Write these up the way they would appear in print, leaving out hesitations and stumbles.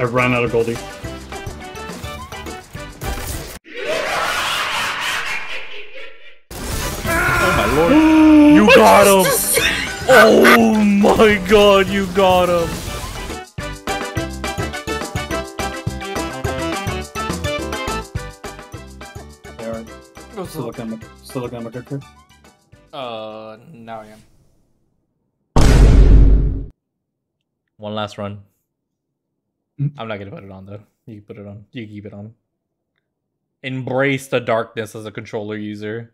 I ran out of Goldie. Oh my lord. You got him! Oh my god, you got him! Alright. Still looking at my character? Now I am. One last run. I'm not gonna put it on though. You can put it on. You can keep it on. Embrace the darkness as a controller user.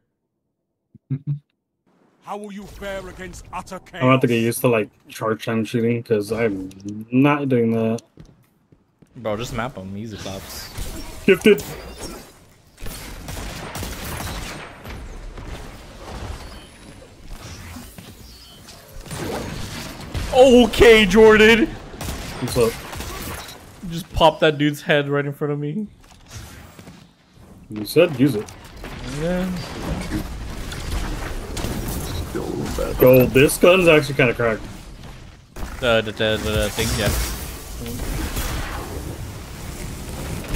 How will you fare against utter chaos? I'm gonna have to get used to like charge time shooting because I'm not doing that. Bro, just map them. Easy claps. Gifted. Okay, Jordan. What's up? Just pop that dude's head right in front of me. You said use it. Yeah. Yo, this gun's actually kind of cracked. The thing,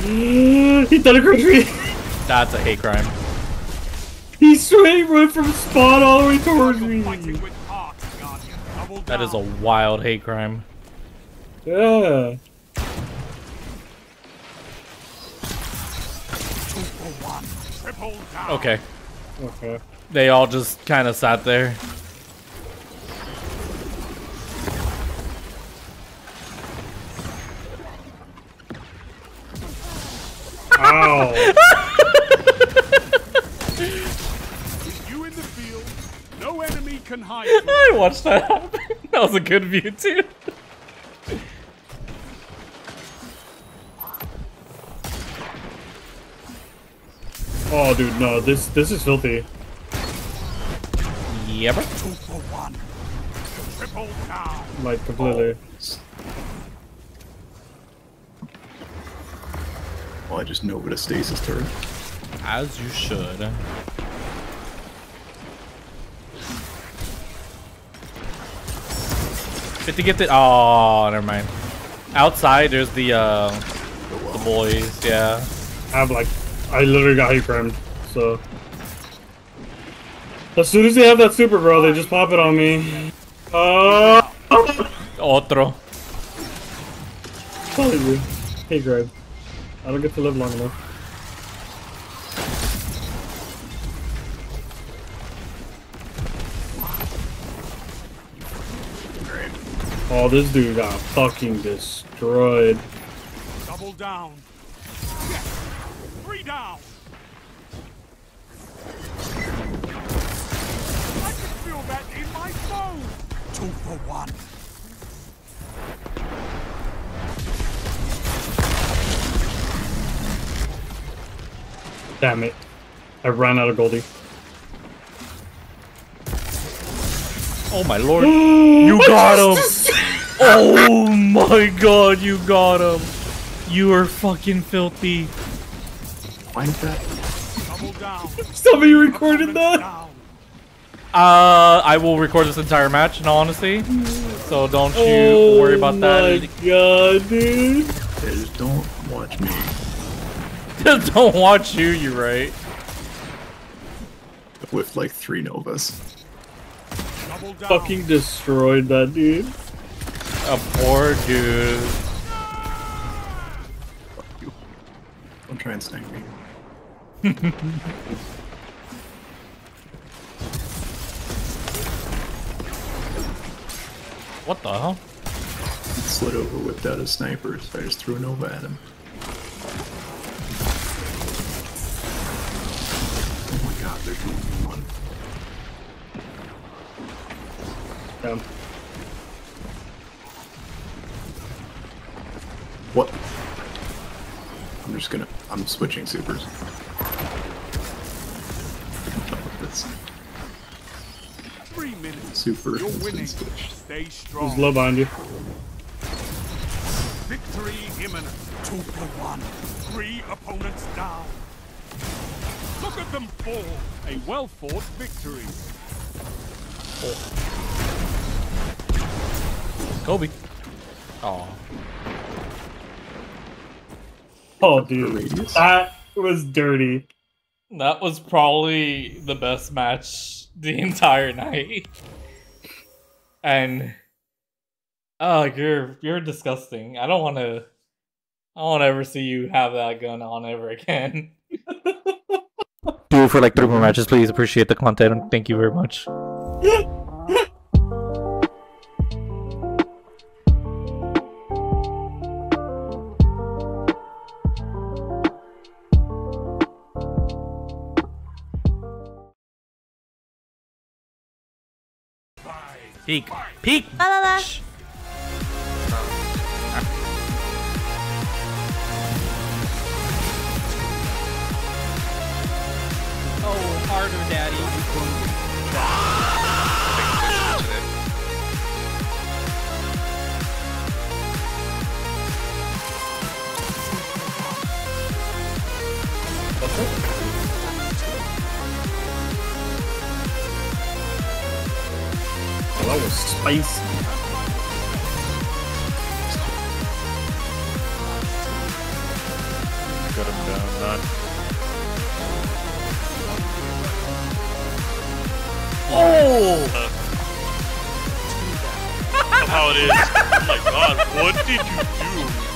yeah. He done a country. That's a hate crime. He straight went from spawn all the way towards me. That is a wild hate crime. Yeah. Okay. Okay. They all just kind of sat there. Ow. You in the field, no enemy can hide. I watched that happen. That was a good view too. Oh, dude, no, this is filthy. Yep. Like, completely. Oh, I just know what a stasis turret. As you should. Gifted. Oh, never mind. Outside, there's the boys. Yeah. I have like. I literally got hate crimed, so. As soon as they have that super, bro, they just pop it on me. Otro. Totally. Hey, Greg. I don't get to live long enough. Oh, this dude got fucking destroyed. Double down. Three down. I can feel that in my phone. 2 for 1. Damn it. I ran out of Goldie. Oh my lord. You got him. Oh my god, you got him. You are fucking filthy. Find that. Somebody recorded that? I will record this entire match in all honesty. So don't you worry about that. Oh my god, dude. Just don't watch me. Just don't watch you, you're right. With like 3 Novas. Fucking destroyed that dude. A poor dude. Don't try and snipe me. What the hell? He slid over, whipped out his sniper, so I just threw an Nova at him. Oh my god, they're doing one. What? I'm just gonna. I'm switching supers. Super. You're winning. Stay strong. He's low behind you. Victory imminent. 2 for 1. 3 opponents down. Look at them fall. A well-fought victory. Kobe. Oh. Oh, dude, that was dirty. That was probably the best match the entire night. And oh, you're disgusting. I don't want to ever see you have that gun on ever again. Dude, for like 3 more matches, please. Appreciate the content and thank you very much. Peek. Peek. La la la. Shh. Oh, harder, daddy. What's it? That was spicy. Got him down, not. Oh! How it is. Oh my god, what did you do?